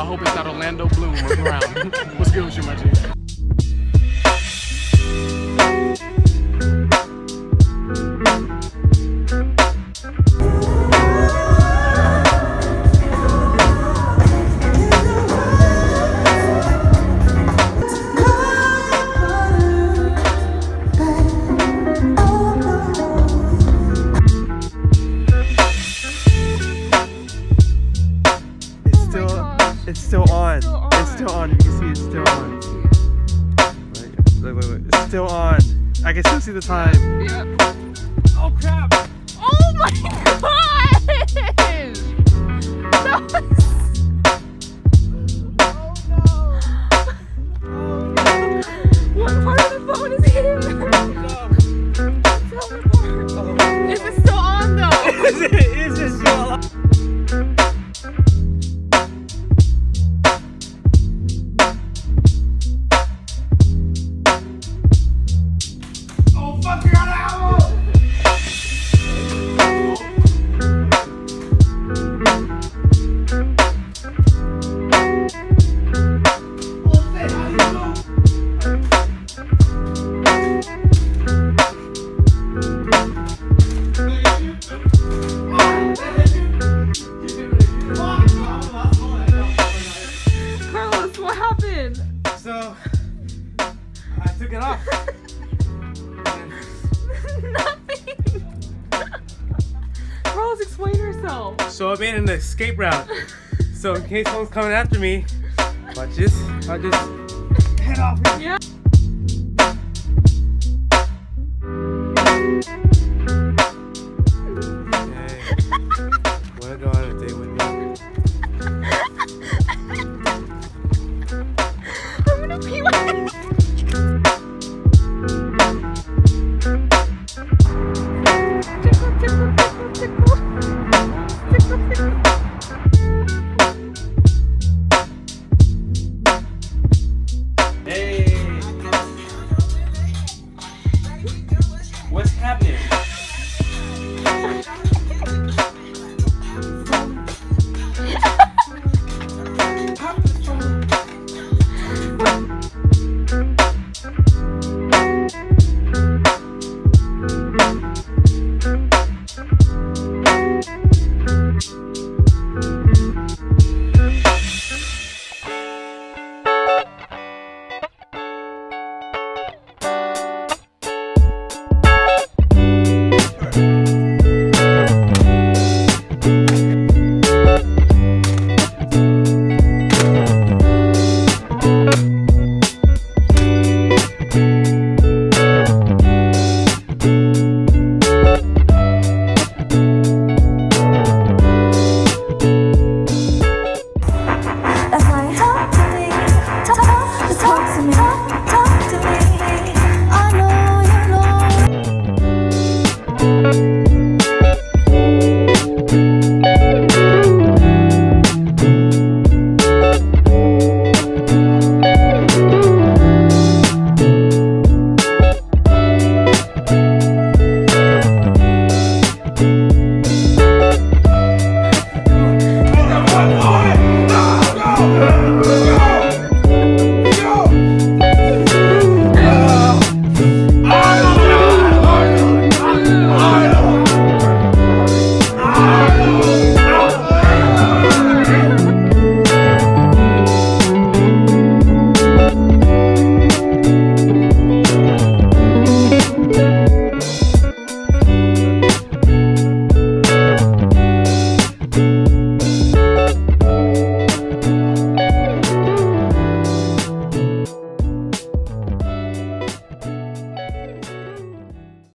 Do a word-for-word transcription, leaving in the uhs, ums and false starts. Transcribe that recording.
I hope it's not Orlando Bloom or Brown. What's good with you, my G? It's still on. It's still on. It's still on. You can see it's still on. Wait, wait, wait. It's still on. I can still see the time. Yep. Oh crap! Oh my gosh! That was... Oh no! Oh no! What part of the phone is hitting her? Oh no! Is it still on though? Is it? Is it still on? So I took it off. Nothing. Rose, explain herself. So I made an escape route. So in case someone's coming after me, watch this. I just head off. Yeah.